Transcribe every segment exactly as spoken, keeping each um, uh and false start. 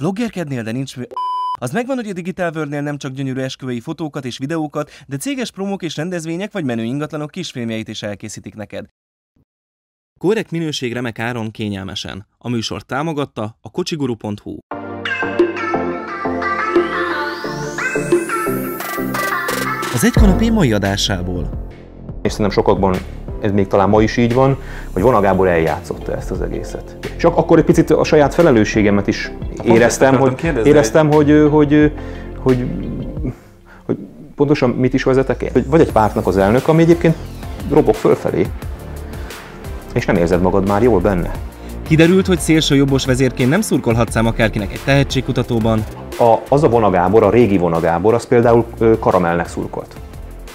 Vloggerkednél, de nincs mű... Az megvan, hogy a Digital Worldnél nem csak gyönyörű esküvői fotókat és videókat, de céges promók és rendezvények vagy menő ingatlanok kisfilmjeit is elkészítik neked. Korrekt minőség, remek áron, kényelmesen. A műsort támogatta a kocsiguru pont hu. Az Egy Kanapé mai adásából. És szerintem sokakban ez még talán ma is így van, hogy Vona Gábor eljátszotta ezt az egészet. És akkor egy picit a saját felelősségemet is éreztem, hogy, éreztem hogy, hogy, hogy, hogy pontosan mit is vezetek el. Vagy egy pártnak az elnök, ami egyébként robog fölfelé, és nem érzed magad már jól benne. Kiderült, hogy szélsőjobbos vezérként nem szurkolhatsz ám akárkinek egy tehetségkutatóban. A, az a Vona Gábor, a régi Vona Gábor, az például Karamellnek szurkolt,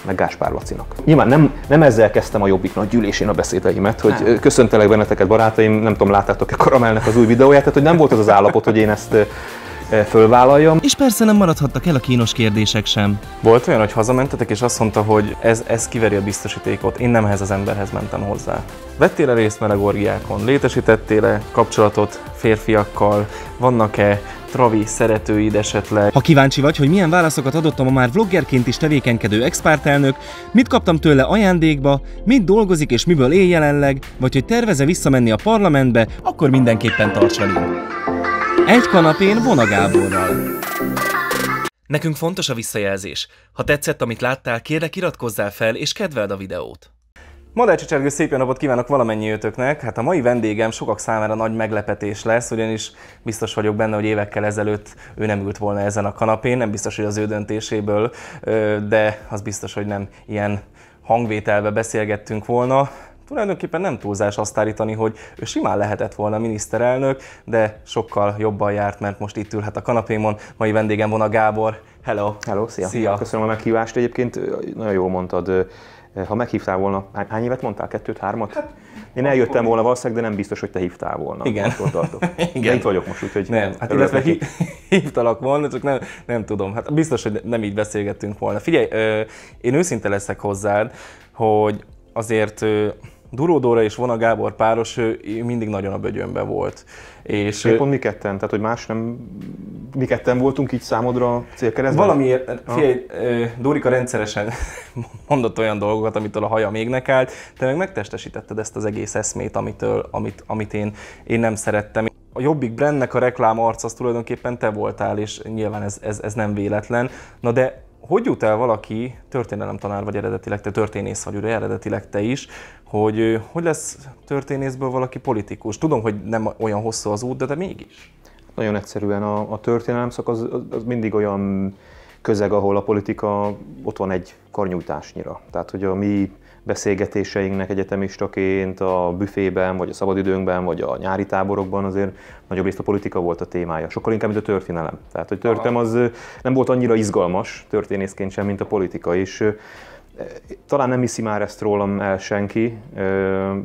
meg Gáspár Lacinak. Nyilván nem, nem ezzel kezdtem a Jobbik nagy gyűlésén a beszédeimet, hogy nem. Köszöntelek benneteket, barátaim, nem tudom, láttátok-e Karamellnek az új videóját, tehát hogy nem volt az az állapot, hogy én ezt fölvállaljam. És persze nem maradhattak el a kínos kérdések sem. Volt olyan, hogy hazamentetek, és azt mondta, hogy ez, ez kiveri a biztosítékot, én nem ehhez az emberhez mentem hozzá. Vettél-e részt melegorgiákon? Létesítettél-e kapcsolatot férfiakkal? Vannak-e travi szeretőid esetleg? Ha kíváncsi vagy, hogy milyen válaszokat adottam a már vloggerként is tevékenykedő ex-pártelnök, mit kaptam tőle ajándékba, mit dolgozik és miből él jelenleg, vagy hogy tervez-e visszamenni a parlamentbe, akkor mindenképpen tarts velünk. Egy kanapén Vona Gáborral. Nekünk fontos a visszajelzés. Ha tetszett, amit láttál, kérlek iratkozzál fel és kedveld a videót. Madácsi Csergő, szép jó napot kívánok valamennyi ötöknek. Hát a mai vendégem sokak számára nagy meglepetés lesz, ugyanis biztos vagyok benne, hogy évekkel ezelőtt ő nem ült volna ezen a kanapén, nem biztos, hogy az ő döntéséből, de az biztos, hogy nem ilyen hangvételbe beszélgettünk volna. Tulajdonképpen nem túlzás azt állítani, hogy ő simán lehetett volna miniszterelnök, de sokkal jobban járt, mert most itt ülhet a kanapémon. Mai vendégem Vona Gábor. Hello! Hello, szia. Szia! Köszönöm a meghívást egyébként, nagyon jól mondtad. Ha meghívtál volna, hány évet mondtál? Kettőt, hármat? Hát, én eljöttem volna valószínűleg, de nem biztos, hogy te hívtál volna. Igen. Igen. Itt vagyok most, úgyhogy nem. Hát illetve hív, hívtalak volna, csak nem, nem tudom. Hát biztos, hogy nem így beszélgettünk volna. Figyelj, én őszinte leszek hozzád, hogy azért Duró Dóra és Vona Gábor páros mindig nagyon a bögyönben volt. És pont mi ketten, tehát hogy más nem, mi ketten voltunk így számodra célkeresztben? Valamiért, figyelj, Dórika rendszeresen mondott olyan dolgokat, amitől a haja mégnek állt, te meg megtestesítetted ezt az egész eszmét, amitől, amit, amit én, én nem szerettem. A Jobbik brandnek a reklámarc az tulajdonképpen te voltál, és nyilván ez, ez, ez nem véletlen. Na de hogy jut el valaki, történelemtanár vagy eredetileg, te történész vagy ugye eredetileg te is, hogy hogy lesz történészből valaki politikus? Tudom, hogy nem olyan hosszú az út, de, de mégis. Nagyon egyszerűen a, a történelem szak az, az mindig olyan közeg, ahol a politika ott van egy karnyújtásnyira. Tehát, hogy a mi beszélgetéseinknek egyetemistaként a büfében, vagy a szabadidőnkben, vagy a nyári táborokban azért nagyobb részt a politika volt a témája. Sokkal inkább, mint a történelem. Tehát, hogy történelem az nem volt annyira izgalmas történészként sem, mint a politika. És talán nem hiszi már ezt rólam el senki,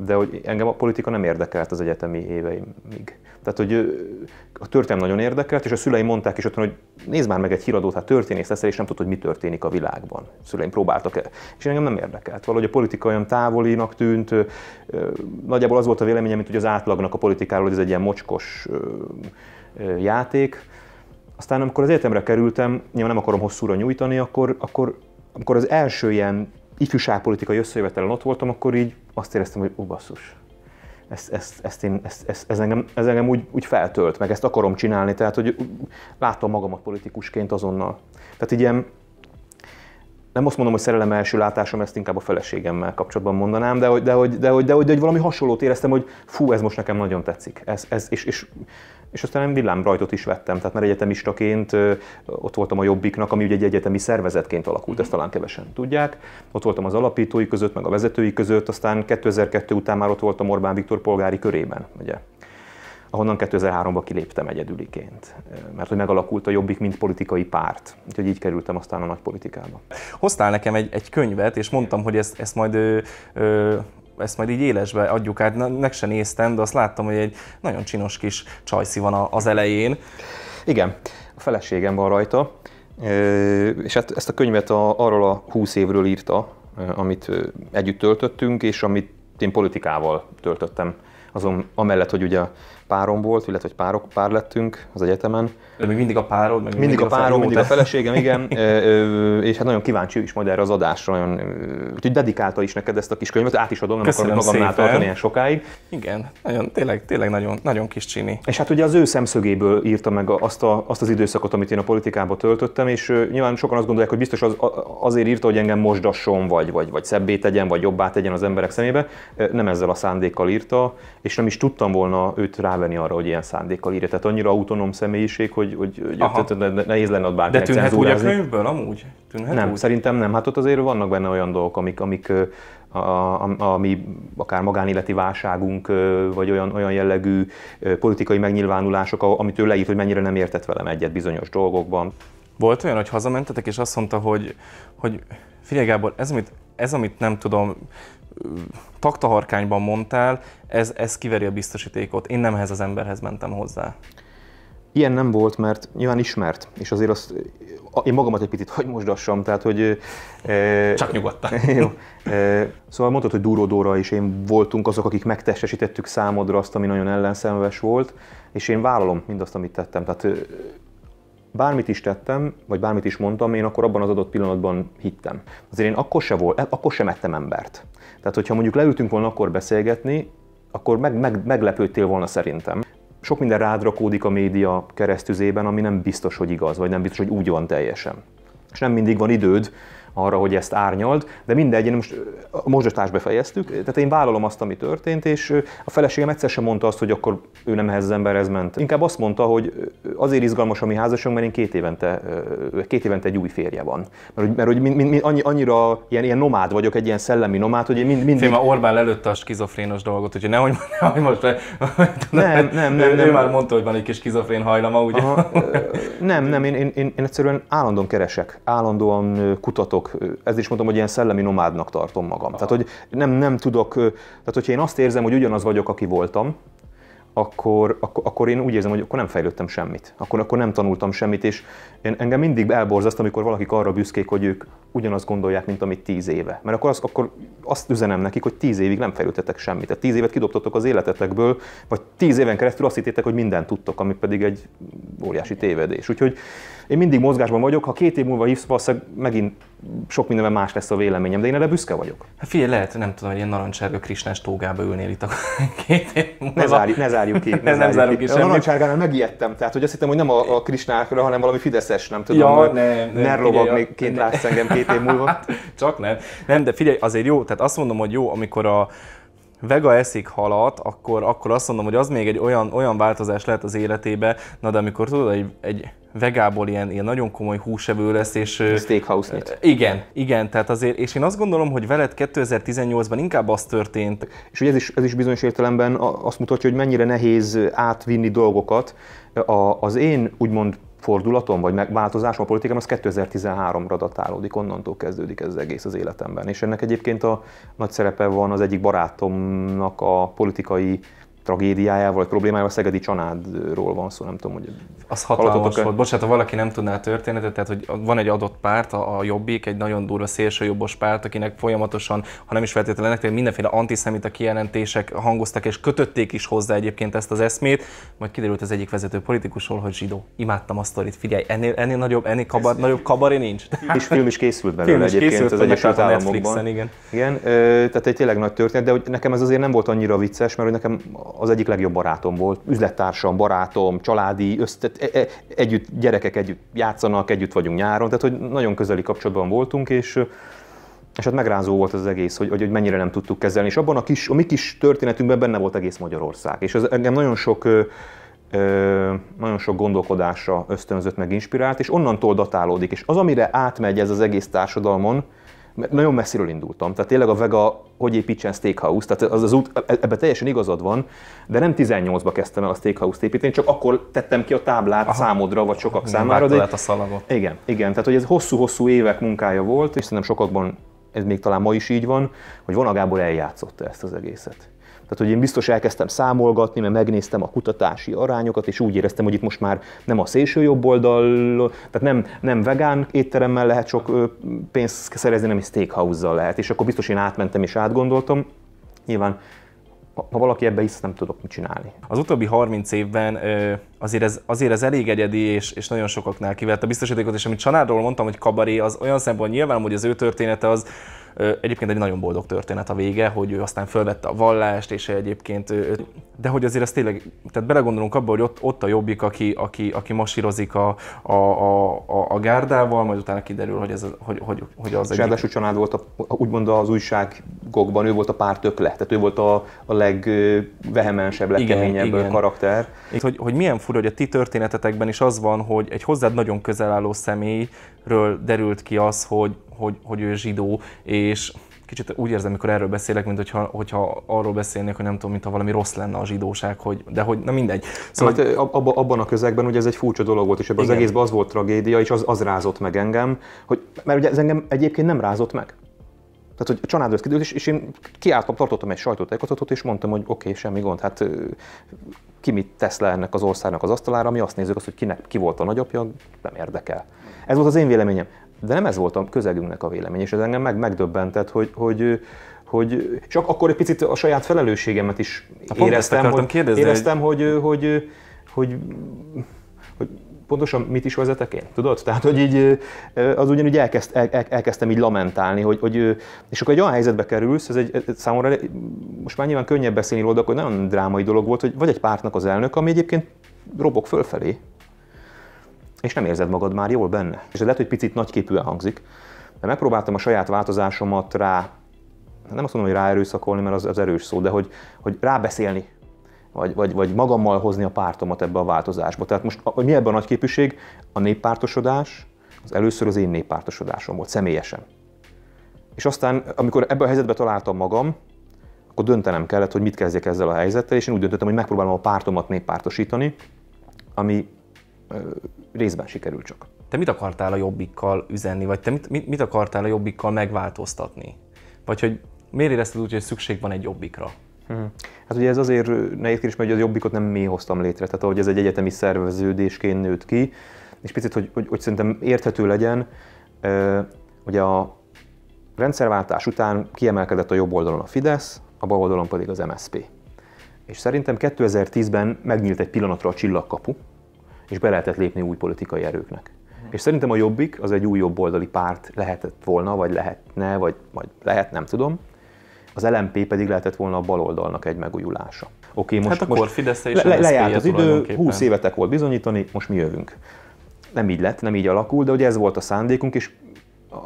de hogy engem a politika nem érdekelt az egyetemi éveimig. Tehát, hogy a történelem nagyon érdekelt, és a szüleim mondták is otthon, hogy nézd már meg egy híradót, hát történész leszel, és nem tudod, hogy mi történik a világban. A szüleim próbáltak el, és engem nem érdekelt. Valahogy a politika olyan távolinak tűnt, nagyjából az volt a véleményem, mint hogy az átlagnak a politikáról, hogy ez egy ilyen mocskos játék. Aztán amikor az egyetemre kerültem, nyilván nem akarom hosszúra nyújtani, akkor, akkor Amikor az első ilyen ifjúságpolitikai összejövetelen ott voltam, akkor így azt éreztem, hogy ó, basszus, ez, ez, ezt én, ez, ez, ez engem, ez engem úgy, úgy feltölt, meg ezt akarom csinálni, tehát hogy láttam magamat politikusként azonnal. Tehát így ilyen, nem azt mondom, hogy szerelem első látásom, ezt inkább a feleségemmel kapcsolatban mondanám, de hogy, de hogy, de hogy, de hogy, de hogy valami hasonlót éreztem, hogy fú, ez most nekem nagyon tetszik. Ez, ez, és, és, és aztán villámrajtot is vettem, tehát már egyetemistaként ott voltam a Jobbiknak, ami ugye egy egyetemi szervezetként alakult, ezt talán kevesen tudják. Ott voltam az alapítói között, meg a vezetői között, aztán kétezer-kettő után már ott voltam Orbán Viktor polgári körében, ugye, ahonnan kétezer-háromba kiléptem egyedüliként, mert hogy megalakult a Jobbik, mint politikai párt. Úgyhogy így kerültem aztán a nagy politikába. Hoztál nekem egy, egy könyvet, és mondtam, hogy ezt, ezt majd... Ö, ö, ezt majd így élesbe adjuk át, meg se néztem, de azt láttam, hogy egy nagyon csinos kis csajszi van az elején. Igen, a feleségem van rajta, és hát ezt a könyvet arról a húsz évről írta, amit együtt töltöttünk, és amit én politikával töltöttem, azon amellett, hogy ugye párom volt, illetve hogy párok, pár lettünk az egyetemen. De még mindig a párod? Meg mindig, mindig a párom, mindig a feleségem, igen. És hát nagyon kíváncsi is majd erre az adásra. Nagyon, úgyhogy dedikálta is neked ezt a kis könyvet, át is adom, nem akarom magamnál tartani ilyen sokáig. Igen, nagyon, tényleg, tényleg nagyon, nagyon kis csini. És hát ugye az ő szemszögéből írta meg azt, a, azt az időszakot, amit én a politikába töltöttem, és nyilván sokan azt gondolják, hogy biztos az, azért írta, hogy engem mosdasson, vagy, vagy, vagy szebbé tegyen, vagy jobbá tegyen az emberek szemébe. Nem ezzel a szándékkal írta, és nem is tudtam volna őt rávenni arra, hogy ilyen szándékkal írja. Tehát annyira autonóm személyiség, hogy, hogy, hogy nehéz lenne ott bárkinek cenzúrázni. De tűnhet úgy a könyvből amúgy? Tűnhet nem, úgy? Szerintem nem. Hát ott azért vannak benne olyan dolgok, amik, amik a, a, a, a mi akár magánéleti válságunk, vagy olyan, olyan jellegű politikai megnyilvánulások, amit ő leírt, hogy mennyire nem értett velem egyet bizonyos dolgokban. Volt olyan, hogy hazamentetek, és azt mondta, hogy, hogy figyelj Gábor, ez amit, ez, amit nem tudom, taktaharkányban mondtál, ez, ez kiveri a biztosítékot. Én nem ehhez az emberhez mentem hozzá. Ilyen nem volt, mert nyilván ismert, és azért azt, én magamat egy picit hagymosdassam, tehát hogy... Csak e, nyugodtan. Jó. E, szóval mondtad, hogy Dúró Dóra és én voltunk azok, akik megtestesítettük számodra azt, ami nagyon ellenszenves volt, és én vállalom mindazt, amit tettem. Tehát bármit is tettem, vagy bármit is mondtam, én akkor abban az adott pillanatban hittem. Azért én akkor se volt, akkor sem ettem embert. Tehát, hogyha mondjuk leültünk volna akkor beszélgetni, akkor meg, meg, meglepődtél volna szerintem. Sok minden rád rakódik a média keresztüzében, ami nem biztos, hogy igaz, vagy nem biztos, hogy úgy van teljesen. És nem mindig van időd arra, hogy ezt árnyald, de mindegy, én most a mosdatást befejeztük, tehát én vállalom azt, ami történt, és a feleségem egyszer sem mondta azt, hogy akkor ő nem ehhez az emberhez ment. Inkább azt mondta, hogy azért izgalmas a mi házasunk, mert én két évente, két évente egy új férje van. Mert, mert hogy min, min, annyira ilyen, ilyen nomád vagyok, egy ilyen szellemi nomád, hogy én mind, mindig... Félem, Orbán előtte a skizofrénos dolgot, úgyhogy nehogy, nehogy most... Nem, nem, nem. Ő, nem, ő nem. Már mondta, hogy van egy kis skizofrén hajlama, ugye? Aha, nem, nem, én, én, én, én egyszerűen állandóan keresek, állandóan kutatok. Ezért is mondtam, hogy ilyen szellemi nomádnak tartom magam. Tehát, hogy nem, nem tudok, tehát hogyha én azt érzem, hogy ugyanaz vagyok, aki voltam, akkor, akkor, akkor én úgy érzem, hogy akkor nem fejlődtem semmit. Akkor, akkor nem tanultam semmit, és én, engem mindig elborzaszt, amikor valakik arra büszkék, hogy ők ugyanazt gondolják, mint amit tíz éve. Mert akkor, az, akkor azt üzenem nekik, hogy tíz évig nem fejlődtetek semmit. Tehát tíz évet kidobtatok az életetekből, vagy tíz éven keresztül azt hittétek, hogy mindent tudtok, ami pedig egy óriási tévedés. Úgyhogy én mindig mozgásban vagyok, ha két év múlva hívsz, valószínűleg megint sok mindenben más lesz a véleményem, de én erre büszke vagyok. Hát figyelj, lehet, nem tudom, hogy ilyen narancssárga krisnás tógába ülnél itt a két év múlva. Ne zárj, ne zárj. Ki, ne nem zárjuk ki semmit. A narancssárgánál megijedtem, tehát hogy azt hittem, hogy nem a, a Krisnákra, hanem valami fideszes, nem tudom, ja, ne, nerlovagnéként látsz engem két év múlva. Hát, csak nem. Nem, de figyelj, azért jó, tehát azt mondom, hogy jó, amikor a vega eszik halat, akkor, akkor azt mondom, hogy az még egy olyan, olyan változás lehet az életébe, na de amikor tudod, egy, egy vegából ilyen, ilyen nagyon komoly húsevő lesz, és... Steakhouse-nyit. Igen, igen, tehát azért, és én azt gondolom, hogy veled kétezer-tizennyolcban inkább az történt. És ugye ez is, ez is bizonyos értelemben azt mutatja, hogy mennyire nehéz átvinni dolgokat. A, az én úgymond fordulatom, vagy megváltozásom a politikám, az kétezer-tizenháromra datálódik, onnantól kezdődik ez az egész az életemben. És ennek egyébként a nagy szerepe van az egyik barátomnak a politikai tragédiájával, vagy problémájával, Szegedi Csanádról van szó, nem tudom, hogy... Az hatalmas volt. Bocsánat, ha valaki nem tudná a történetet, tehát hogy van egy adott párt, a Jobbik, egy nagyon durva szélsőjobbos párt, akinek folyamatosan, ha nem is feltétlenül nektek, mindenféle antiszemita kijelentések hangoztak, és kötötték is hozzá egyébként ezt az eszmét, majd kiderült az egyik vezető politikusról, hogy zsidó. Imádtam a sztorit, figyelj, ennél, ennél nagyobb, ennél kabar, nagyobb kabaré nincs. És film is készült belőle egyébként az Egyesült Államokban. Igen, igen, tehát egy tényleg nagy történet, de hogy nekem ez azért nem volt annyira vicces, mert hogy nekem az egyik legjobb barátom volt, üzlettársam, barátom, családi, össze, e, e, együtt gyerekek együtt játszanak, együtt vagyunk nyáron, tehát hogy nagyon közeli kapcsolatban voltunk, és, és hát megrázó volt az egész, hogy, hogy mennyire nem tudtuk kezelni, és abban a, kis, a mi kis történetünkben benne volt egész Magyarország, és ez engem nagyon sok, ö, ö, nagyon sok gondolkodásra ösztönzött, meg inspirált, és onnantól datálódik, és az, amire átmegy ez az egész társadalmon, nagyon messziről indultam, tehát tényleg a vega, hogy építsen steakhouse, tehát az az út, ebben teljesen igazad van, de nem tizennyolcba kezdtem el a steakhouse-t építeni, csak akkor tettem ki a táblát. Aha. Számodra, vagy sokak nem számára. De a szalagot. Igen, igen, tehát hogy ez hosszú-hosszú évek munkája volt, és szerintem sokakban ez még talán ma is így van, hogy Vona Gábor eljátszotta ezt az egészet. Tehát, hogy én biztos elkezdtem számolgatni, mert megnéztem a kutatási arányokat, és úgy éreztem, hogy itt most már nem a szélső jobb oldal, tehát nem, nem vegán étteremmel lehet sok pénzt szerezni, nem is steakhouse-zal lehet. És akkor biztos én átmentem és átgondoltam. Nyilván ha valaki ebbe hisz, nem tudok mit csinálni. Az utóbbi harminc évben azért ez, azért ez elég egyedi, és, és nagyon sokaknál kivett a biztosítékot, és amit Csanádról mondtam, hogy kabaré, az olyan szempontból nyilván, hogy az ő története az egyébként egy nagyon boldog történet a vége, hogy ő aztán felvette a vallást, és egyébként, de hogy azért ez tényleg, tehát belegondolunk abba, hogy ott, ott a Jobbik, aki, aki, aki masírozik a, a, a, a gárdával, majd utána kiderül, hogy, ez, hogy, hogy, hogy az egy... Egyik... Csanád volt, a, úgymond az újságokban, ő volt a pártökle, tehát ő volt a, a legvehemensebb, legkeményebb igen, karakter. Igen. Hogy, hogy milyen fura, hogy a ti történetetekben is az van, hogy egy hozzád nagyon közel álló személyről derült ki az, hogy Hogy, hogy ő zsidó, és kicsit úgy érzem, amikor erről beszélek, mint hogyha, hogyha arról beszélnék, hogy nem tudom, mintha valami rossz lenne a zsidóság, hogy, de hogy, na mindegy. Szóval, hát, abba, abban a közegben ugye ez egy furcsa dolog volt, és ebben igen. Az egészben az volt tragédia, és az, az rázott meg engem, hogy, mert ugye ez engem egyébként nem rázott meg. Tehát, hogy Csanád kiderült, és, és én kiálltam, tartottam egy sajtótájékoztatót, és mondtam, hogy oké, okay, semmi gond, hát ki mit tesz le ennek az országnak az asztalára, mi azt nézzük azt, hogy kinek, ki volt a nagyapja, nem érdekel. Ez volt az én véleményem. De nem ez volt a közegünknek a vélemény, és ez engem meg, megdöbbentett, hogy, hogy, hogy csak akkor egy picit a saját felelősségemet is éreztem, hogy, kérdezni, éreztem hogy, hogy, hogy, hogy, hogy pontosan mit is vezetek én, tudod? Tehát, hogy így az ugyanúgy elkezd, el, elkezdtem így lamentálni, hogy, hogy, és akkor egy olyan helyzetbe kerülsz, ez egy, számomra most már nyilván könnyebb beszélni róla, de akkor nagyon drámai dolog volt, hogy vagy egy pártnak az elnök, ami egyébként robog fölfelé, és nem érzed magad már jól benne. És ez lehet, hogy picit nagyképűen hangzik, de megpróbáltam a saját változásomat rá, nem azt mondom, hogy ráerőszakolni, mert az, az erős szó, de hogy, hogy rábeszélni, vagy, vagy, vagy magammal hozni a pártomat ebbe a változásba. Tehát most a, mi ebben a nagyképűség? A néppártosodás, az először az én néppártosodásom volt, személyesen. És aztán, amikor ebben a helyzetben találtam magam, akkor döntenem kellett, hogy mit kezdjek ezzel a helyzettel, és én úgy döntöttem, hogy megpróbálom a pártomat néppártosítani, ami részben sikerül csak. Te mit akartál a Jobbikkal üzenni, vagy te mit, mit, mit akartál a Jobbikkal megváltoztatni? Vagy hogy miért érezted úgy, hogy szükség van egy Jobbikra? Hmm. Hát ugye ez azért nehéz kérdés, mert a Jobbikot nem mi hoztam létre, tehát ahogy ez egy egyetemi szerveződésként nőtt ki, és picit, hogy, hogy, hogy szerintem érthető legyen, ugye a rendszerváltás után kiemelkedett a jobb oldalon a Fidesz, a bal oldalon pedig az em es zé pé. És szerintem kétezer-tízben megnyílt egy pillanatra a csillagkapu, és be lehetett lépni új politikai erőknek. Hmm. És szerintem a Jobbik az egy új jobboldali párt lehetett volna, vagy lehetne, vagy majd lehet, nem tudom. Az el em pé pedig lehetett volna a baloldalnak egy megújulása. Oké, okay, most, hát most Fidesz és le, lejárt az idő, húsz évetek volt bizonyítani, most mi jövünk. Nem így lett, nem így alakul, de ugye ez volt a szándékunk, és a,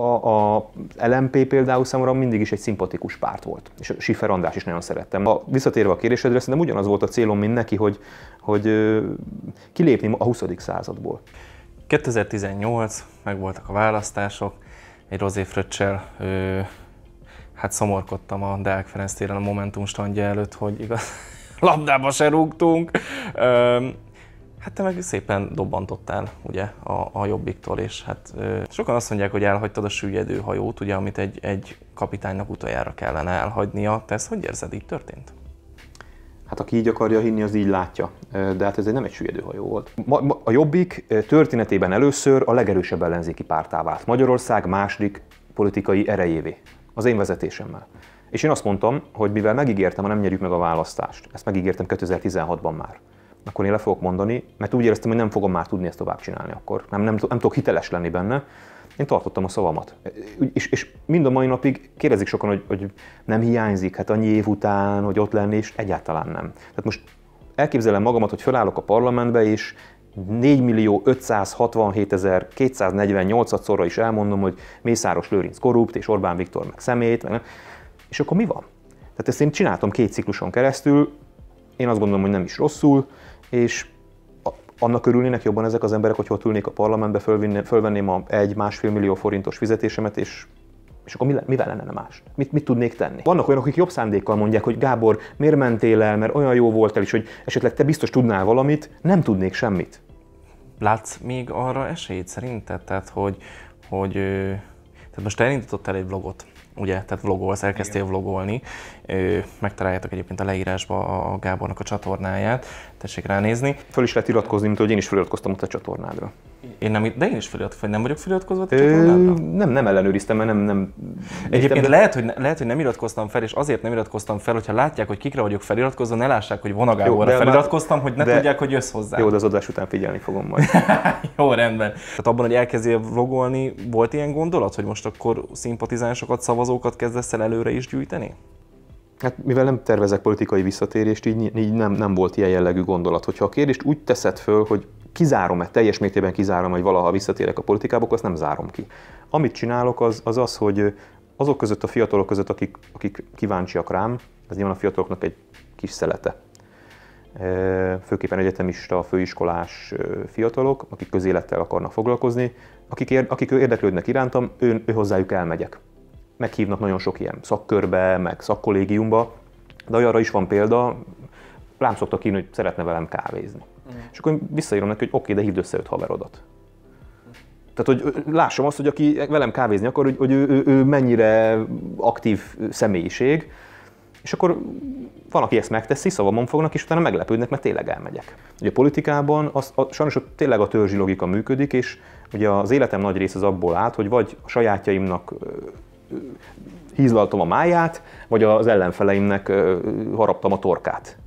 a, a el em pé például számomra mindig is egy szimpatikus párt volt. És Schiffer András is nagyon szerettem. A, visszatérve a kérésedre, szerintem ugyanaz volt a célom, mint neki, hogy, hogy ö, kilépni a huszadik századból. kétezer-tizennyolc, megvoltak a választások, egy rozé fröccsel ö, hát szomorkodtam a Deák Ferenc téren a Momentum standja előtt, hogy igaz, labdába se rúgtunk. Ö, Hát te meg szépen dobbantottál ugye, a, a Jobbiktól, és hát ö, sokan azt mondják, hogy elhagytad a süllyedő hajót, ugye, amit egy, egy kapitánynak utoljára kellene elhagynia. Te ezt hogy érzed, így történt? Hát aki így akarja hinni, az így látja, de hát ez egy nem egy süllyedő hajó volt. Ma, ma, a Jobbik történetében először a legerősebb ellenzéki pártá vált. Magyarország második politikai erejévé, az én vezetésemmel. És én azt mondtam, hogy mivel megígértem, ha nem nyerjük meg a választást, ezt megígértem kétezer-tizenhatban már, akkor én le fogok mondani, mert úgy éreztem, hogy nem fogom már tudni ezt tovább csinálni akkor. Nem, nem, nem tudok hiteles lenni benne. Én tartottam a szavamat. És, és mind a mai napig kérdezik sokan, hogy, hogy nem hiányzik, hát annyi év után, hogy ott lenni, és egyáltalán nem. Tehát most elképzelem magamat, hogy felállok a parlamentbe, és négymillió ötszázhatvanhétezer-kétszáznegyvennyolcat szorra is elmondom, hogy Mészáros Lőrinc korrupt, és Orbán Viktor meg szemét, meg nem. És akkor mi van? Tehát ezt én csináltam két cikluson keresztül, én azt gondolom, hogy nem is rosszul, és annak örülnének jobban ezek az emberek, hogy ott ülnék a parlamentbe, fölvenném a egy-másfél millió forintos fizetésemet, és, és akkor mivel lenne más? Mit, mit tudnék tenni? Vannak olyanok, akik jobb szándékkal mondják, hogy Gábor, miért mentél el, mert olyan jó voltál is, hogy esetleg te biztos tudnál valamit, nem tudnék semmit. Látsz még arra esélyt szerinted? Tehát, hogy, hogy tehát most elindítottál egy vlogot. Ugye, tehát vlogolsz, elkezdtél vlogolni, megtaláljátok egyébként a leírásba a Gábornak a csatornáját, tessék ránézni. Föl is lehet iratkozni, mint hogy én is feliratkoztam ott a csatornádra. Én nem, de én is feliratkozva, vagy nem vagyok feliratkozva? Nem, nem ellenőriztem, mert nem... nem Egyébként de... lehet, hogy ne, lehet, hogy nem iratkoztam fel, és azért nem iratkoztam fel, hogyha látják, hogy kikre vagyok feliratkozva, ne lássák, hogy Vonagáborra feliratkoztam, már... hogy ne de... tudják, hogy jössz hozzá. Jó, de az adás után figyelni fogom majd. Jó, rendben. Tehát abban, hogy elkezdél vlogolni, volt ilyen gondolat, hogy most akkor szimpatizánsokat, szavazókat kezdesz el előre is gyűjteni? Hát mivel nem tervezek politikai visszatérést, így, így nem, nem volt ilyen jellegű gondolat. Hogyha a kérdést úgy teszed föl, hogy kizárom-e, teljes mértében kizárom, hogy valaha visszatérek a politikába, akkor azt nem zárom ki. Amit csinálok, az az, az hogy azok között a fiatalok között, akik, akik kíváncsiak rám, ez nyilván a fiataloknak egy kis szelete. Főképpen egyetemista, főiskolás fiatalok, akik közélettel akarnak foglalkozni, akik, ér, akik érdeklődnek irántam, ő, ő hozzájuk elmegyek. Meghívnak nagyon sok ilyen szakkörbe, meg szakkollégiumba, de olyanra is van példa, rám szoktak írni, hogy szeretne velem kávézni. Mm. És akkor visszaírom neki, hogy oké, okay, de hívd össze öt haverodat. Mm. Tehát, hogy lássam azt, hogy aki velem kávézni akar, hogy, hogy ő, ő, ő mennyire aktív személyiség, és akkor van, aki ezt megteszi, szavamon fognak, és utána meglepődnek, mert tényleg elmegyek. Ugye a politikában az, a, sajnos ott tényleg a törzsi logika működik, és ugye az életem nagy része az abból állt, hogy vagy a sajátjaimnak hízlaltam a máját, vagy az ellenfeleimnek haraptam a torkát.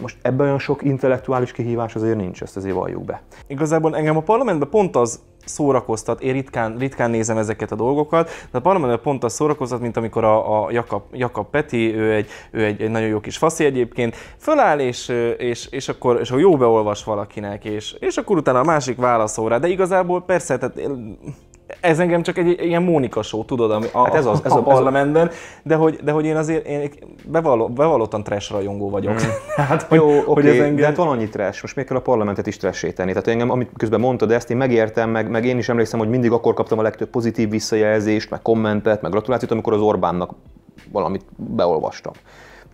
Most ebben olyan sok intellektuális kihívás azért nincs, ezt azért valljuk be. Igazából engem a parlamentben pont az szórakoztat, én ritkán, ritkán nézem ezeket a dolgokat, de a parlamentben pont az szórakoztat, mint amikor a, a Jakab, Jakab Peti, ő, egy, ő egy, egy nagyon jó kis faszi egyébként, föláll és, és, és, akkor, és akkor jó beolvas valakinek, és, és akkor utána a másik válaszol rá, de igazából persze, tehát ez engem csak egy ilyen Mónika show, tudod, ami a, hát ez az, ez a, a parlamentben, de hogy, de hogy én azért én bevalló, bevallottan trash rajongó vagyok. Mm. Hát, hogy, jó, hogy okay, ez engem... de hát van annyi trash, most még kell a parlamentet is trash-é tenni. Tehát engem, amit közben mondtad, ezt én megértem, meg, meg én is emlékszem, hogy mindig akkor kaptam a legtöbb pozitív visszajelzést, meg kommentet, meg gratulációt, amikor az Orbánnak valamit beolvastam.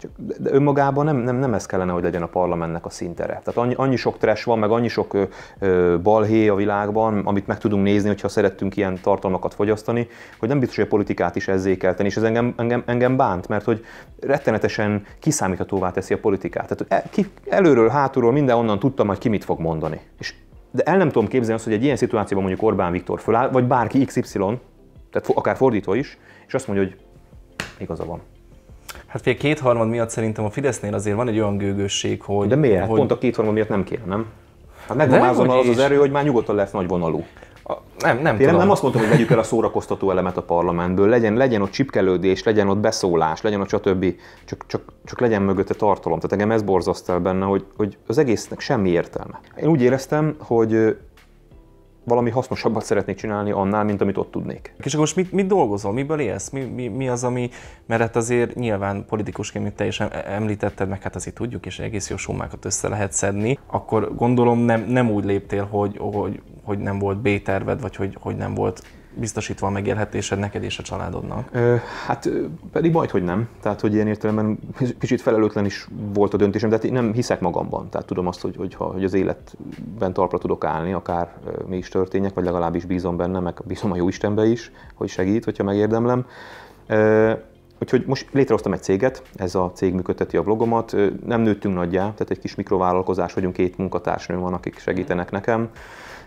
Csak, de önmagában nem, nem, nem ez kellene, hogy legyen a parlamentnek a szintere. Tehát annyi, annyi sok trash van, meg annyi sok ö, ö, balhé a világban, amit meg tudunk nézni, hogyha szerettünk ilyen tartalmakat fogyasztani, hogy nem biztos, hogy a politikát is ezzé kell tenni, és ez engem, engem, engem bánt, mert hogy rettenetesen kiszámíthatóvá teszi a politikát. Tehát ki, előről, hátulról, mindenhonnan tudtam, hogy ki mit fog mondani. És, de el nem tudom képzelni azt, hogy egy ilyen szituációban mondjuk Orbán Viktor föláll, vagy bárki iksz ipszilon, tehát akár fordító is, és azt mondja, hogy igaza van. Hát fél kétharmad miatt szerintem a Fidesznél azért van egy olyan gőgösség, hogy... De miért? Hogy... Pont a kétharmad miatt nem kéne, nem? Hát megvan már azonnal az az erő, hogy már nyugodtan lesz nagyvonalú. A... Nem, nem Én tudom. Nem azt mondtam, hogy vegyük el a szórakoztató elemet a parlamentből. Legyen, legyen ott csipkelődés, legyen ott beszólás, legyen ott stb. Csak, csak, csak legyen mögötte tartalom. Tehát engem ez borzaszt el benne, hogy, hogy az egésznek semmi értelme. Én úgy éreztem, hogy valami hasznosabbat szeretnék csinálni annál, mint amit ott tudnék. És akkor most mit, mit dolgozol? Miből élsz? Mi, mi, mi az, ami... Mert hát azért nyilván politikusként, mint te is említetted, meg hát azért tudjuk, és egész jó summákat össze lehet szedni, akkor gondolom nem, nem úgy léptél, hogy, hogy, hogy nem volt bé terved, vagy hogy, hogy nem volt biztosítva a megélhetésed neked és a családodnak. Ö, hát pedig majd, hogy nem. Tehát, hogy ilyen értelemben kicsit felelőtlen is volt a döntésem, de hát nem hiszek magamban. Tehát tudom azt, hogy, hogy, hogy az életben talpra tudok állni, akár mi is történjek, vagy legalábbis bízom benne, meg bízom a Jóistenbe is, hogy segít, hogyha megérdemlem. Ö, úgyhogy most létrehoztam egy céget, ez a cég működteti a blogomat. Nem nőttünk nagyjá, tehát egy kis mikrovállalkozás vagyunk, két munkatársnőm van, akik segítenek nekem.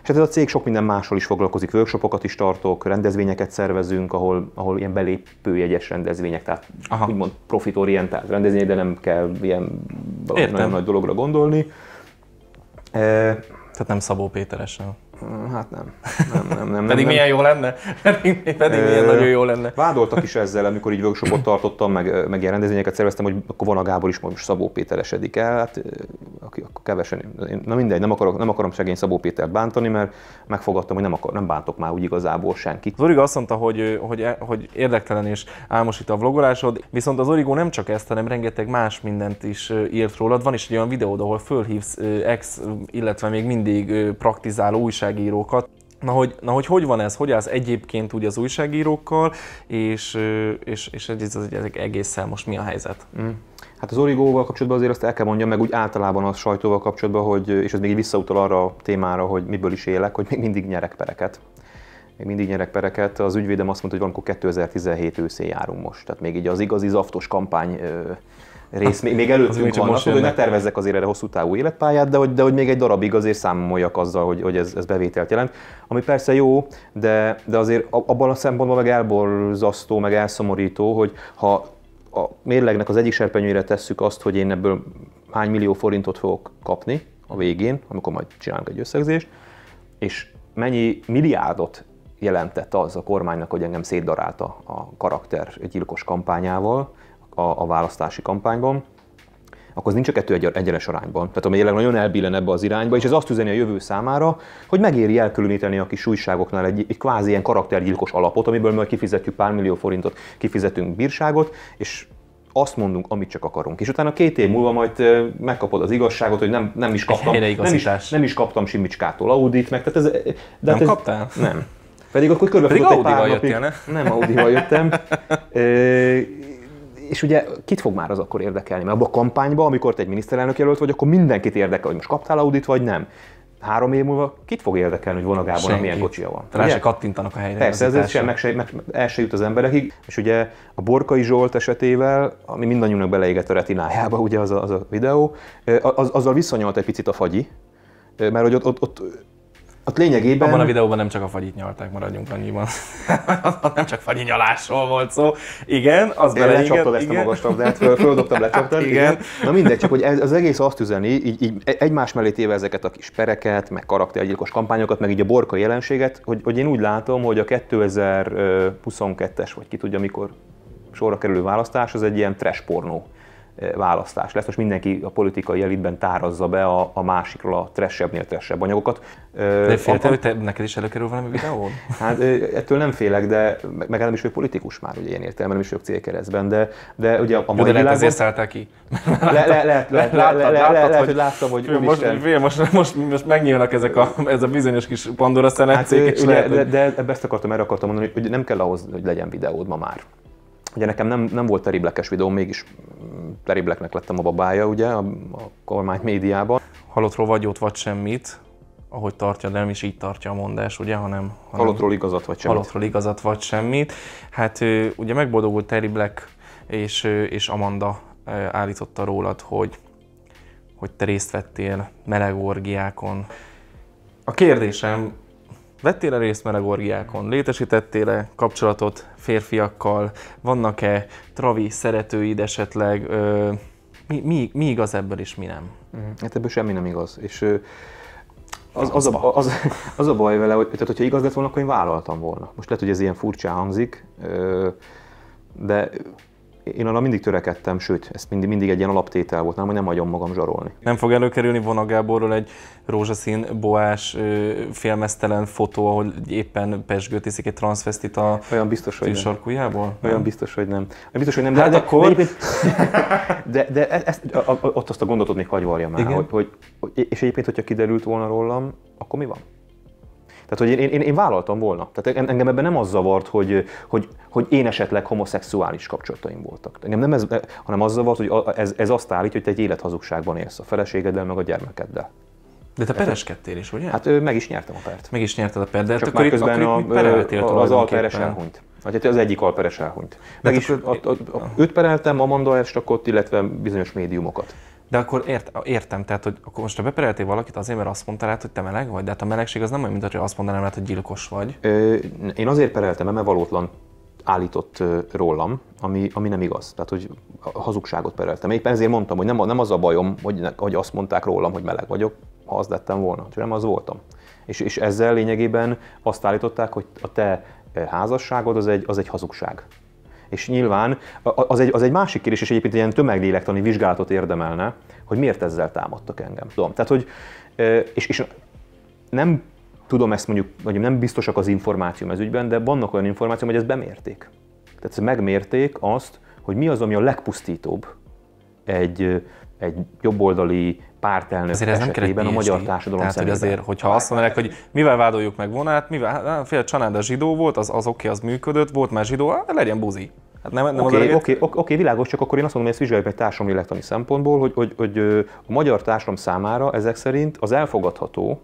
És hát ez a cég sok minden mással is foglalkozik, workshopokat is tartok, rendezvényeket szervezünk, ahol, ahol ilyen belépőjegyes rendezvények, tehát Aha. úgymond profitorientált rendezvények, de nem kell ilyen nagyon nagy dologra gondolni. E... Tehát nem Szabó Péteresen. Hát nem. nem, nem, nem, nem pedig nem. Milyen jó lenne? Pedig, pedig milyen nagyon jó lenne. Vádoltak is ezzel, amikor így workshopot tartottam, meg, meg ilyen rendezvényeket szerveztem, hogy akkor Vonagábor is most Szabó Péteresedik el, hát aki akkor kevesen. Na mindegy, nem, akarok, nem akarom segény Szabó Pétert bántani, mert megfogadtam, hogy nem, akar, nem bántok már úgy igazából senkit. Az Origo azt mondta, hogy, hogy, hogy érdektelen és álmosít a vlogolásod, viszont az Origo nem csak ezt, hanem rengeteg más mindent is írt rólad. Van is egy olyan videód, ahol fölhívsz ex, illetve még mindig praktizáló újság újságírókat. Na hogy, na, hogy hogy van ez? Hogy állsz egyébként úgy az újságírókkal, és, és, és ez, ez, ez egészen most mi a helyzet? Mm. Hát az Origóval kapcsolatban azért azt el kell mondjam, meg úgy általában a sajtóval kapcsolatban, hogy, és ez még visszautal arra a témára, hogy miből is élek, hogy még mindig nyerek pereket. Még mindig nyerek pereket. Az ügyvédem azt mondta, hogy valamikor kétezer-tizenhét őszén járunk most. Tehát még így az igazi zaftos kampány rész még előttünk van, attól, hogy ne tervezzek azért erre hosszú távú életpályát, de hogy, de hogy még egy darabig azért számoljak azzal, hogy, hogy ez, ez bevételt jelent. Ami persze jó, de, de azért abban a szempontból meg elborzasztó, meg elszomorító, hogy ha a mérlegnek az egyik serpenyőjére tesszük azt, hogy én ebből hány millió forintot fogok kapni a végén, amikor majd csinálunk egy összegzést, és mennyi milliárdot jelentett az a kormánynak, hogy engem szétdarálta a karaktergyilkos kampányával, a választási kampányban, akkor nincs a kettő egy, egyenes arányban. Tehát a mérleg nagyon elbillen ebbe az irányba, és ez azt üzeni a jövő számára, hogy megéri elkülöníteni a kis újságoknál egy, egy kvázi ilyen karaktergyilkos alapot, amiből majd kifizetjük pár millió forintot, kifizetünk bírságot, és azt mondunk, amit csak akarunk. És utána két év múlva majd megkapod az igazságot, hogy nem, nem is kaptam, nem is, nem is kaptam Simicskától Audit, meg tehát ez... De nem ez, kaptál? Nem. Pedig akkor körülbelül egy pár napig... Jöttél, ne? Nem Audival jöttem. És ugye kit fog már az akkor érdekelni? Mert abban a kampányban, amikor te egy miniszterelnök jelölt vagy, akkor mindenkit érdekel, hogy most kaptál Audit vagy nem. Három év múlva kit fog érdekelni, hogy vonagában milyen kocsia van? Rá se kattintanak a helyre. Persze, ezért sem, meg se, meg el se jut az emberekig. És ugye a Borkai Zsolt esetével, ami mindannyiunknak beleégett a retinájába, ugye az a, az a videó, az, azzal viszonyolt egy picit a fagyi, mert hogy ott, ott, ott Ott lényegében... Abban a videóban nem csak a fagyit nyalták, maradjunk annyiban. Nem csak fagyinyalásról volt szó. Igen, az bele... Lecsaptad ezt a magas labdát, földobtam, lecsaptad. Igen. Igen. Na mindegy, csak hogy ez, az egész azt üzeni, így, így egymás mellé téve ezeket a kis pereket, meg karaktergyilkos kampányokat, meg így a borka jelenséget, hogy, hogy én úgy látom, hogy a kétezer-huszonkettes, vagy ki tudja mikor sorra kerülő választás, az egy ilyen trash pornó választás lesz. Most mindenki a politikai elitben tárazza be a, a másikról a trash-ebbnél trash-ebb anyagokat. De féltem, hogy te, neked is előkerül valami videón? Hát ettől nem félek, de meg nem is vagyok politikus már, ugye ilyen értelemben, nem is vagyok célkeresztben, de, de ugye a mai világban... Lehet ezért szálltál ki. Lehet, hogy láttam, hogy úristen... Most megnyílnak ez a bizonyos kis Pandora szelencék, és lehet... De ezt akartam, erre akartam mondani, hogy nem kell ahhoz, hogy legyen videód ma már. Ugye nekem nem, nem volt teriblekes videóm, mégis teribleknek lettem a babája ugye a, a kormány médiában. Halottról vagy jót, vagy semmit, ahogy tartja, de nem is így tartja a mondás, ugye, hanem... hanem halottról igazat, vagy semmit. Halottról igazat, vagy semmit. Hát ugye megboldogult Terry Black és, és Amanda állította rólad, hogy, hogy te részt vettél melegorgiákon. A kérdésem... Vettél-e részt melegorgiákon? Létesítettél-e kapcsolatot férfiakkal? Vannak-e travi szeretőid esetleg? Mi, mi, mi igaz ebből és mi nem? Hát ebből semmi nem igaz. És az, az, a, az, az a baj vele, hogy tehát, hogyha igaz lett volna, akkor én vállaltam volna. Most lehet, hogy ez ilyen furcsán hangzik, de én arra mindig törekedtem, sőt, ez mindig, mindig egy ilyen alaptétel volt, nem, hogy nem hagyom magam zsarolni. Nem fog előkerülni Vonak Gáborról egy rózsaszín, boás, félmeztelen fotó, ahol éppen pezsgőt iszik egy transzvesztita tűsarkújából? Olyan biztos, hogy nem. Biztos, hogy nem, de, hát de, akkor... de, de, de ezt, a, a, ott azt a gondot még hagy varjam el, hogy, hogy, és egyébként, hogyha kiderült volna rólam, akkor mi van? Tehát, hogy én, én, én vállaltam volna. Tehát engem ebben nem az zavart, hogy, hogy, hogy én esetleg homoszexuális kapcsolataim voltak. Engem nem ez, hanem az zavart, hogy ez, ez azt állít, hogy te egy élethazugságban élsz a feleségeddel, meg a gyermekeddel. De te pereskedtél is, ugye? Hát meg is nyertem a pert. Meg is nyerted a pert, de csak akkor közben itt, a, a, az alperes elhunyt. Hát az egyik alperes elhunyt. Meg is a, a, a, őt pereltem, Amanda Erstakot, illetve bizonyos médiumokat. De akkor ért, értem, tehát, hogy akkor most ha bepereltél valakit azért, mert azt mondta rád, hogy te meleg vagy, de hát a melegség az nem olyan, mint hogy azt mondanám rád, hogy gyilkos vagy. Ö, én azért pereltem, mert valótlan állított rólam, ami, ami nem igaz. Tehát, hogy a hazugságot pereltem. Éppen ezért mondtam, hogy nem, nem az a bajom, hogy, hogy azt mondták rólam, hogy meleg vagyok, ha az lettem volna, hogy nem az voltam. És, és ezzel lényegében azt állították, hogy a te házasságod az egy, az egy hazugság. És nyilván az egy, az egy másik kérdés, és egyébként ilyen tömeglélektani vizsgálatot érdemelne, hogy miért ezzel támadtak engem. Tudom. Tehát, hogy, és, és nem tudom ezt mondjuk, vagy nem biztosak az információm ez ügyben, de vannak olyan információm, hogy ezt bemérték. Tehát megmérték azt, hogy mi az, ami a legpusztítóbb egy, egy jobboldali pártelnök esetében a magyar társadalom tehát, szemében. Hogy azért, hogyha azt mondanak, hogy mivel vádoljuk meg Vonát, mivel fél család a zsidó volt, az, az oké, az működött, volt már zsidó, hát legyen buzi. Hát nem, nem oké, oké, oké, világos, csak akkor én azt mondom, hogy ezt vizsgáljuk egy társadalomlélektani szempontból, hogy, hogy, hogy a magyar társadalom számára ezek szerint az elfogadható,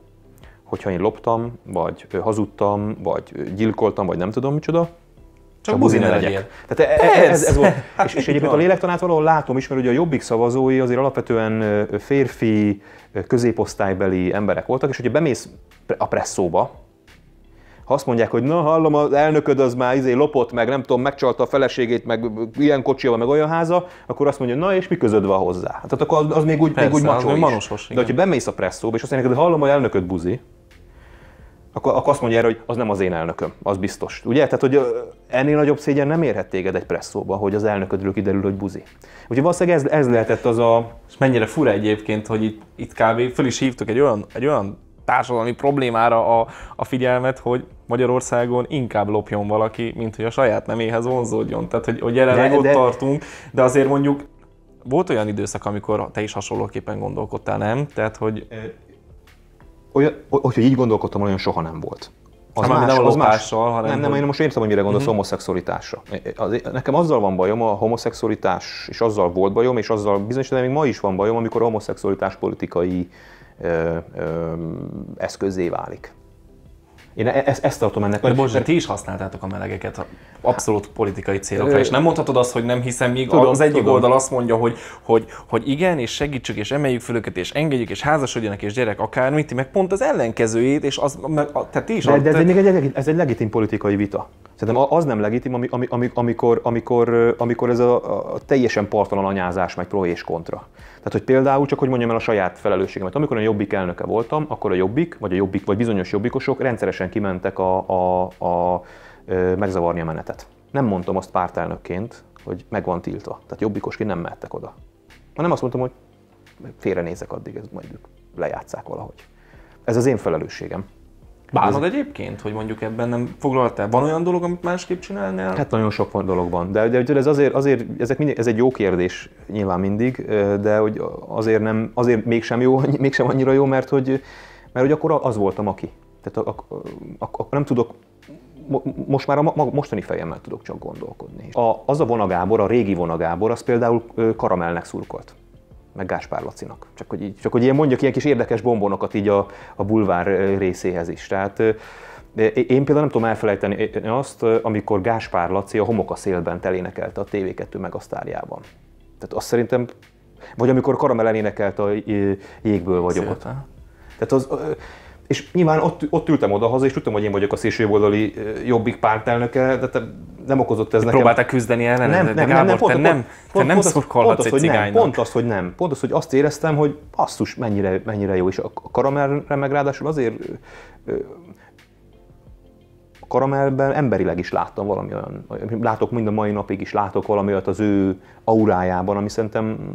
hogyha én loptam, vagy hazudtam, vagy gyilkoltam, vagy nem tudom micsoda, Csak buzi ne legyek. Tehát ez, ez, ez volt. És, és egyébként a lélektanát valahol látom is, mert ugye a Jobbik szavazói azért alapvetően férfi, középosztálybeli emberek voltak, és hogyha bemész a presszóba, ha azt mondják, hogy na hallom, az elnököd az már izé lopott, meg nem tudom, megcsalta a feleségét, meg ilyen kocsival, meg olyan háza, akkor azt mondja, na és mi közöd van hozzá? Hát akkor az, az még úgy, persze, még úgy macsó is. Manosos, de ha bemész a presszóba, és azt mondják, hogy hallom, hogy elnököd buzi, akkor, akkor azt mondja erre, hogy az nem az én elnököm, az biztos. Ugye? Tehát, hogy ennél nagyobb szégyen nem érhet téged egy presszóba, hogy az elnöködről kiderül, hogy buzi. Úgyhogy valószínűleg ez, ez lehetett az a... És mennyire fura egyébként, hogy itt, itt kb. Föl is hívtuk egy olyan, egy olyan társadalmi problémára a, a figyelmet, hogy Magyarországon inkább lopjon valaki, mint hogy a saját neméhez vonzódjon. Tehát, hogy, hogy jelenleg de, ott de... tartunk, de azért mondjuk volt olyan időszak, amikor te is hasonlóképpen gondolkodtál, nem? Tehát, hogy... Olyan, hogy így gondolkodtam, olyan soha nem volt. Az nem, más, nem a lopással, hanem... Nem, nem, én most értem, hogy mire gondolsz, uh-huh. homoszexualitásra. Nekem azzal van bajom, a homoszexualitás, és azzal volt bajom, és azzal bizonyosan még ma is van bajom, amikor a homoszexualitás politikai ö, ö, eszközé válik. Én ezt, ezt tartom ennek. Mert bocsánat, ti is használtátok a melegeket abszolút politikai célokra, és nem mondhatod azt, hogy nem, hiszen míg tudom, az egyik tudom. Oldal azt mondja, hogy, hogy, hogy igen, és segítsük, és emeljük fel őket, és engedjük, és házasodjanak, és gyerek akármit, ti meg pont az ellenkezőjét, és az, tehát ti is... De, de ez, egy, egy, ez egy legitim politikai vita. Szerintem az nem legitim, ami, ami, amikor, amikor, amikor ez a, a teljesen partalan anyázás megy pro és kontra. Tehát, hogy például csak, hogy mondjam el a saját felelősségemet. Amikor a Jobbik elnöke voltam, akkor a Jobbik, vagy a Jobbik, vagy bizonyos jobbikosok rendszeresen kimentek a, a, a, a megzavarni a menetet. Nem mondtam azt pártelnökként, hogy meg van tiltva. Tehát jobbikosként nem mehettek oda. Hanem azt mondtam, hogy félrenézek addig, ezt majd lejátsszák valahogy. Ez az én felelősségem. Bánod egyébként, hogy mondjuk ebben nem foglaltál? Van olyan dolog, amit másképp csinálnál? Hát nagyon sok dolog van, de, de ez azért, azért ezek mindig, ez egy jó kérdés nyilván mindig, de hogy azért, nem, azért mégsem, jó, mégsem annyira jó, mert hogy, mert hogy akkor az voltam aki. Tehát akkor nem tudok, most már a mostani fejemmel tudok csak gondolkodni. A, az a Vona Gábor, a régi Vona Gábor, az például Karamellnek szurkolt. Meg Gáspár Lacinak. Csak hogy, így, csak hogy ilyen mondjak ilyen kis érdekes bombonokat így a, a bulvár részéhez is. Tehát én például nem tudom elfelejteni azt, amikor Gáspár Laci a Homok a szélben elénekelte a té vé kettő megasztárjában. Tehát azt szerintem... Vagy amikor Karamell elénekelte a Jégből vagyok ott. Tehát az... És nyilván ott, ott ültem odahaza, és tudtam, hogy én vagyok a szélsőjobboldali Jobbik pártelnöke, de te nem okozott ez nekem. Próbáltál küzdeni ellen, nem, nem, de Gábor, nem, pont, te nem, pont, nem szurkolhatsz egy cigánynak. Pont az, hogy nem. Pont az, hogy azt éreztem, hogy basszus, mennyire, mennyire jó. És a Karamellre meg ráadásul azért a Karamellben emberileg is láttam valami olyan, látok mind a mai napig is, látok valami olyat az ő aurájában, ami szerintem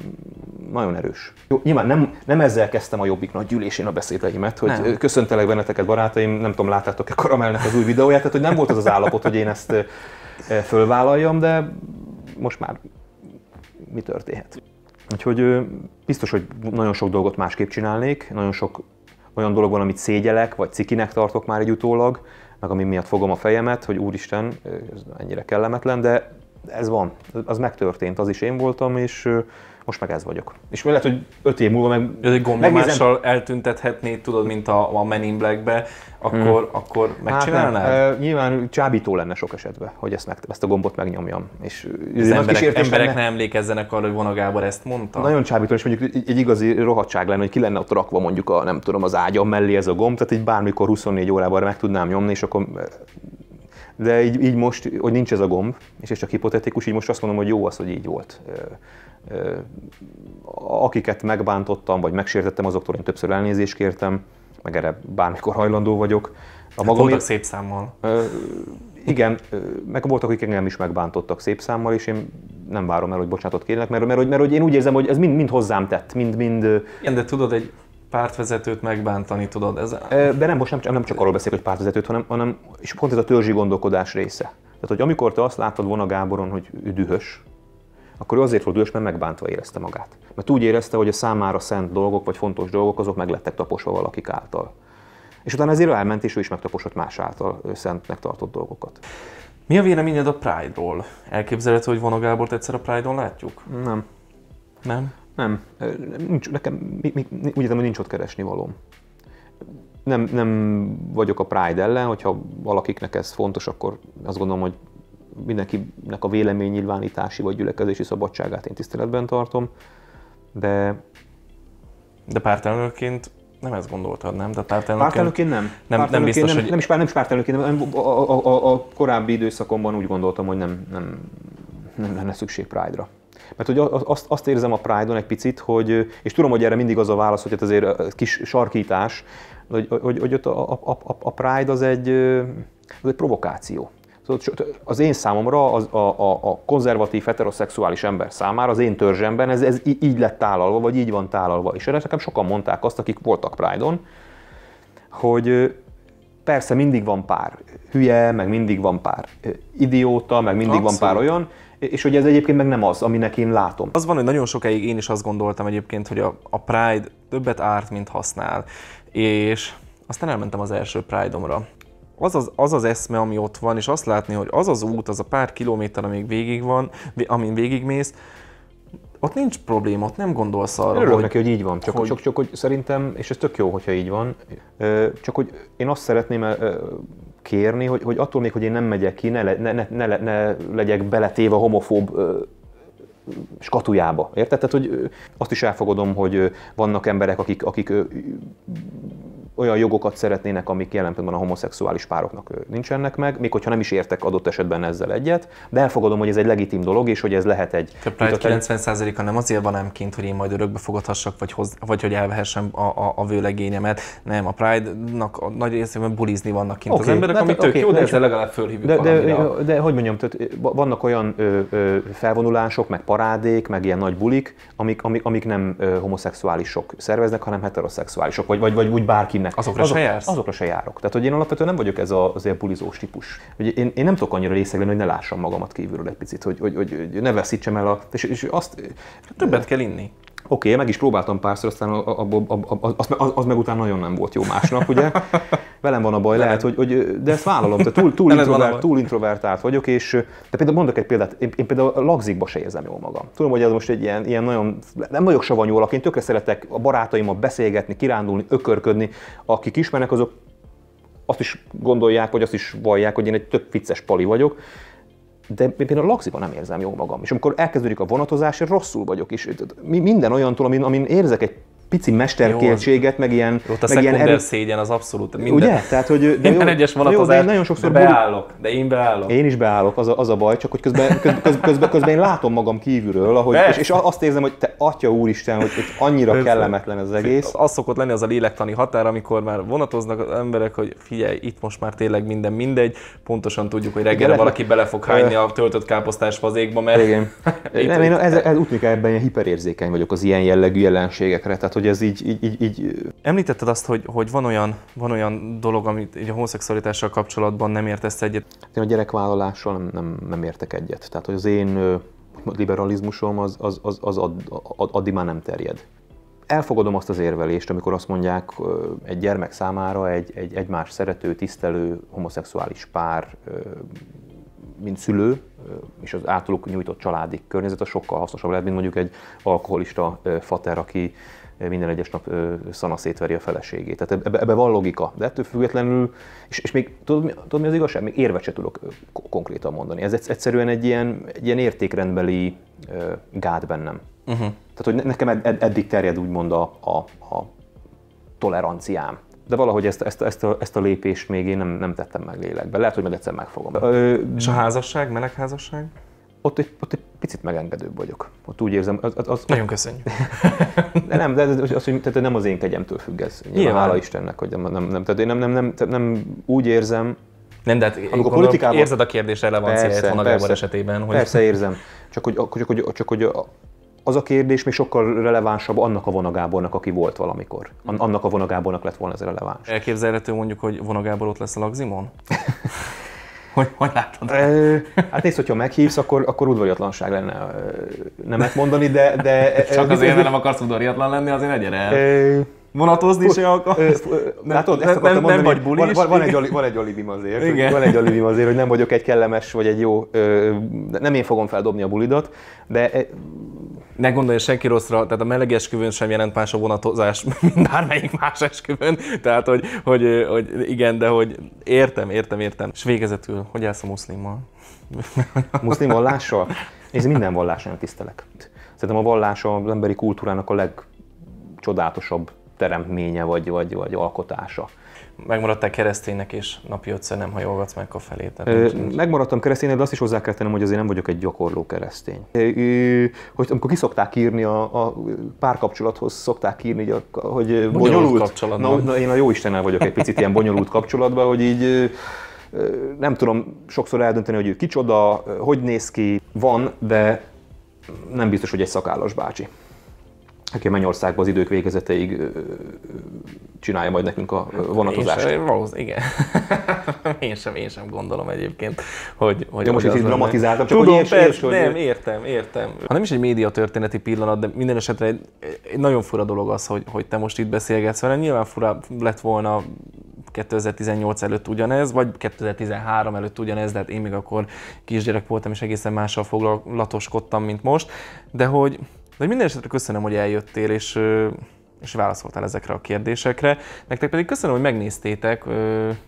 nagyon erős. Jó, nyilván nem, nem ezzel kezdtem a Jobbik nagy gyűlésén a beszédeimet, hogy nem. Köszöntelek benneteket barátaim, nem tudom, láttátok-e Karamellnek az új videóját, tehát hogy nem volt az az állapot, hogy én ezt fölvállaljam, de most már mi történhet. Úgyhogy biztos, hogy nagyon sok dolgot másképp csinálnék, nagyon sok olyan dolog van, amit szégyelek, vagy cikinek tartok már egy utólag, meg ami miatt fogom a fejemet, hogy úristen, ez ennyire kellemetlen, de ez van, az megtörtént, az is én voltam, és most meg ez vagyok. És lehet, hogy öt év múlva meg... Egy gombomással eltüntethetnéd, tudod, mint a, a Men in Black-be, akkor, hmm. akkor megcsinálnád? Hát, e, nyilván csábító lenne sok esetben, hogy ezt, meg, ezt a gombot megnyomjam. És az emberek, emberek ne emlékezzenek arra, hogy Vona Gábor ezt mondta. Nagyon csábító, és mondjuk egy igazi rohadság lenne, hogy ki lenne ott rakva mondjuk a, nem tudom, az ágyam mellé ez a gomb, tehát így bármikor huszonnégy órában meg tudnám nyomni, és akkor... De így, így most, hogy nincs ez a gomb, és ez csak hipotetikus, így most azt mondom, hogy jó az, hogy így volt. Akiket megbántottam, vagy megsértettem, azoktól én többször elnézést kértem, meg erre bármikor hajlandó vagyok. A magamért, voltak szép számmal. Igen, meg voltak, akik engem is megbántottak szép számmal, és én nem várom el, hogy bocsánatot kérjenek, mert, mert, mert, mert én úgy érzem, hogy ez mind, mind hozzám tett, mind... mind igen, de tudod, egy pártvezetőt megbántani, tudod ezzel? De nem, most nem, nem csak arról beszélek, hogy pártvezetőt, hanem, hanem és pont ez a törzsi gondolkodás része. Tehát, hogy amikor te azt láttad Vona Gáboron, hogy ő dühös, akkor ő azért volt dühös, mert megbántva érezte magát. Mert úgy érezte, hogy a számára szent dolgok, vagy fontos dolgok, azok meg lettek taposva valakik által. És utána ezért elment, és ő is megtaposott más által szentnek tartott dolgokat. Mi a véleményed a Pride-ról? Elképzelhető, hogy Vona Gábort egyszer a Pride-on látjuk? Nem. Nem? Nem. Nincs, nekem, mi, mi, úgy értem, hogy nincs ott keresni valóm. Nem, nem vagyok a Pride ellen, hogyha valakiknek ez fontos, akkor azt gondolom, hogy mindenkinek a véleménynyilvánítási vagy gyülekezési szabadságát én tiszteletben tartom, de... De pártelnökként nem ezt gondoltad, nem? De pártelnökként... Pártelnökként nem. Nem, pártelnökként nem biztos, nem, hogy... Nem is, pár, nem is pártelnökként, nem, a, a, a, a korábbi időszakomban úgy gondoltam, hogy nem, nem, nem lenne szükség Pride-ra. Mert hogy azt, azt érzem a Pride-on egy picit, hogy, és tudom, hogy erre mindig az a válasz, hogy azért kis sarkítás, hogy, hogy, hogy ott a, a, a, a Pride az egy, az egy provokáció. Az én számomra, az, a, a, a konzervatív, heteroszexuális ember számára, az én törzsemben ez, ez így lett tálalva, vagy így van tálalva. És erre nekem sokan mondták azt, akik voltak Pride-on, hogy persze mindig van pár hülye, meg mindig van pár idióta, meg mindig Abszolút. Van pár olyan, és hogy ez egyébként meg nem az, aminek én látom. Az van, hogy nagyon sokáig én is azt gondoltam egyébként, hogy a, a Pride többet árt, mint használ. És aztán elmentem az első Pride-omra. Az az, az az eszme, ami ott van, és azt látni, hogy az az út, az a pár kilométer, amíg végig van, amin végigmész, ott nincs probléma, ott nem gondolsz arra, Örülök hogy... neki, hogy így van, csak hogy... Csak, csak hogy szerintem, és ez tök jó, hogyha így van, csak hogy én azt szeretném kérni, hogy, hogy attól még, hogy én nem megyek ki, ne, le, ne, ne, ne legyek beletéve homofób skatujába, érted? Tehát, hogy azt is elfogadom, hogy vannak emberek, akik, akik olyan jogokat szeretnének, amik jelen pillanatban a homoszexuális pároknak nincsenek meg, még hogyha nem is értek adott esetben ezzel egyet, de elfogadom, hogy ez egy legitim dolog, és hogy ez lehet egy... Tehát kilencven százaléka nem azért van ám kint, hogy én majd örökbe fogadhassak, vagy, hoz, vagy hogy elvehessem a, a, a vőlegényemet. Nem, a Pride-nak a nagy részében bulizni vannak kint okay, az emberek, amit tök okay, jó, de ezzel legalább fölhívjuk de, de, de, de hogy mondjam, tehát vannak olyan ö, ö, felvonulások, meg parádék, meg ilyen nagy bulik, amik, amik, amik nem ö, homoszexuálisok szerveznek, hanem heteroszexuálisok, vagy, vagy, vagy úgy bárkinek. Azokra, Azok, se azokra se járok. Tehát, hogy én alapvetően nem vagyok ez az ilyen bulizós típus. Ugye én, én nem tudok annyira részeg lenni, hogy ne lássam magamat kívülről egy picit, hogy, hogy, hogy ne veszítsem el a... És, és azt... Többet kell inni. Oké, okay, meg is próbáltam párszor, aztán a, a, a, a, az, az meg után nagyon nem volt jó másnak, ugye? Velem van a baj, lehet, hogy, hogy... De ezt vállalom, tehát túl, túl, introvert, túl introvertált vagyok, és... De például mondok egy példát, én, én például a lagzikba se érzem jól magam. Tudom, hogy ez most egy ilyen, ilyen nagyon... Nem vagyok savanyú alak, én tökre szeretek a barátaimmal beszélgetni, kirándulni, ökörködni. Akik ismernek, azok azt is gondolják, vagy azt is vallják, hogy én egy több vicces pali vagyok. De én például a lagziban nem érzem jól magam. És amikor elkezdődik a vonatozás, rosszul vagyok. És minden olyantól, amin, amin érzek egy pici mesterkértséget, meg ilyen... Ott a szekunder erő... szégyen az abszolút minden. Ugye? Tehát, hogy de jó, egyes vonatozás, de, jó, de, de beállok. Buli... De én beállok. Én is beállok, az a, az a baj, csak hogy közben, közben, közben, közben én látom magam kívülről, ahogy, és, és azt érzem, hogy te atya úristen, hogy, hogy annyira Persze. kellemetlen ez az egész. Az szokott lenni az a lélektani határ, amikor már vonatoznak az emberek, hogy figyelj, itt most már tényleg minden mindegy, pontosan tudjuk, hogy reggelre valaki bele fog hányni a töltött káposztás fazékba, mert... Igen. Nem, én útnik ebben ilyen hiperérzékeny vagyok az ilyen jellegű jelenségekre. Tehát, hogy ez így, így, így, így... Említetted azt, hogy, hogy van, olyan, van olyan dolog, amit így a homoszexualitással kapcsolatban nem értesz egyet? Én a gyerekvállalással nem, nem, nem értek egyet. Tehát, hogy az én liberalizmusom az, az, az, az ad, ad, addig már nem terjed. Elfogadom azt az érvelést, amikor azt mondják egy gyermek számára egy, egy egymást szerető, tisztelő, homoszexuális pár, mint szülő, és az általuk nyújtott családi környezet, az sokkal hasznosabb lehet, mint mondjuk egy alkoholista fater, aki minden egyes nap szana szétveri a feleségét. Tehát ebbe, ebbe van logika, de ettől függetlenül, és, és még tudod, tudod mi az igazság? Még érvet se tudok konkrétan mondani. Ez egyszerűen egy ilyen, egy ilyen értékrendbeli gát bennem. Uh-huh. Tehát, hogy nekem ed, eddig terjed úgymond a, a, a toleranciám. De valahogy ezt, ezt, ezt, a, ezt a lépést még én nem, nem tettem meg lélekben. Lehet, hogy majd egyszer megfogom. Ö, És a házasság, melegházasság? Ott egy, ott egy picit megengedőbb vagyok. Ott úgy érzem... Az, az, Nagyon köszönjük. De nem, de az, hogy, tehát nem az én kegyemtől függ ez. Nyilván, hála Istennek, hogy nem, nem, nem, tehát én nem, nem, nem, nem úgy érzem... Nem, de hát amikor politikában... érzed a kérdés relevanciáját van a Gábor esetében. Hogy... Persze érzem. Csak hogy... Csak, hogy, csak, hogy a, az a kérdés még sokkal relevánsabb annak a Vona Gábornak, aki volt valamikor. Annak a Vona Gábornak lett volna ez releváns. Elképzelhető mondjuk, hogy Vona Gábor ott lesz a lagzimon? Hogy, hogy látod? E, hát nézd, hogyha meghívsz, akkor, akkor udvariatlanság lenne nemet mondani, de... de Csak azért, mert nem akarsz udvariatlan lenni, azért ne gyere el. E, Vonatozni se akarsz? Látod, ezt akartam mondani, nem vagy bulis. Van, van, egy, van egy alibim azért, hogy, van egy alibim azért, hogy nem vagyok egy kellemes, vagy egy jó... Nem én fogom feldobni a bulidat, de... ne gondolja senki rosszra, tehát a meleg esküvőn sem jelent más a vonatozás, mint bármelyik más esküvőn. Tehát, hogy, hogy, hogy igen, de hogy értem, értem, értem. És végezetül, hogy állsz a muszlimmal? Muszlim vallással? Nézd, minden valláson tisztelek. Szerintem a vallás az emberi kultúrának a legcsodálatosabb teremtménye vagy, vagy, vagy alkotása. Megmaradtál kereszténynek, és napi ötször nem hajolgatsz meg a felét. Megmaradtam kereszténynek, de azt is hozzá kell tennem, hogy azért nem vagyok egy gyakorló keresztény. Hogy amikor ki szokták írni a, a párkapcsolathoz, szokták írni, hogy bonyolult kapcsolatban. Na, én a jóistennel vagyok egy picit ilyen bonyolult kapcsolatban, hogy így nem tudom sokszor eldönteni, hogy ő kicsoda, hogy néz ki, van, de nem biztos, hogy egy szakállas bácsi, aki a Mennyországban az idők végezeteig csinálja majd nekünk a vonatozást. Én sem, igen. én, sem, én sem gondolom egyébként, hogy... hogy ja, most itt dramatizáltam, csak tudom, hogy érts, persze, érts, nem, hogy... értem, értem. Ha nem is egy médiatörténeti pillanat, de minden esetre egy, egy nagyon fura dolog az, hogy, hogy te most itt beszélgetsz velem. Nyilván fura lett volna kétezer-tizennyolc előtt ugyanez, vagy kétezer-tizenhárom előtt ugyanez, de hát én még akkor kisgyerek voltam, és egészen mással foglalatoskodtam, mint most. De hogy... De minden esetre köszönöm, hogy eljöttél, és, és válaszoltál ezekre a kérdésekre. Nektek pedig köszönöm, hogy megnéztétek,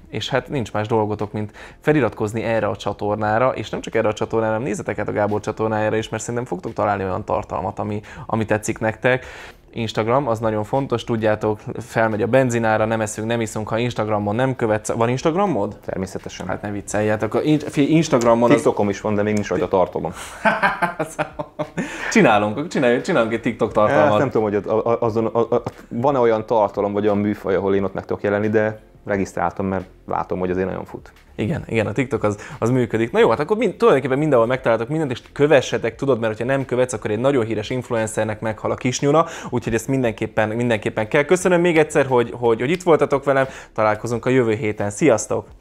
és hát nincs más dolgotok, mint feliratkozni erre a csatornára, és nem csak erre a csatornára, hanem nézzetek át a Gábor csatornájára is, mert szerintem fogtok találni olyan tartalmat, ami, ami tetszik nektek. Instagram, az nagyon fontos, tudjátok, felmegy a benzinára, nem eszünk, nem iszunk, ha Instagramon nem követsz. Van Instagramod? Természetesen. Hát ne vicceljátok. Instagramon... TikTokom is van, de még nincs rajta tartalom. Csinálunk, csináljuk, csinálunk egy TikTok tartalmat. Nem tudom, hogy van-e olyan tartalom, vagy olyan műfaj, ahol én ott meg tudok jelenni, de regisztráltam, mert látom, hogy azért nagyon fut. Igen, igen, a TikTok az, az működik. Na jó, hát akkor mind, tulajdonképpen mindenhol megtaláltok mindent, és kövessetek, tudod, mert ha nem követsz, akkor egy nagyon híres influencernek meghal a kisnyuna, úgyhogy ezt mindenképpen, mindenképpen kell. Köszönöm még egyszer, hogy, hogy, hogy itt voltatok velem, találkozunk a jövő héten. Sziasztok!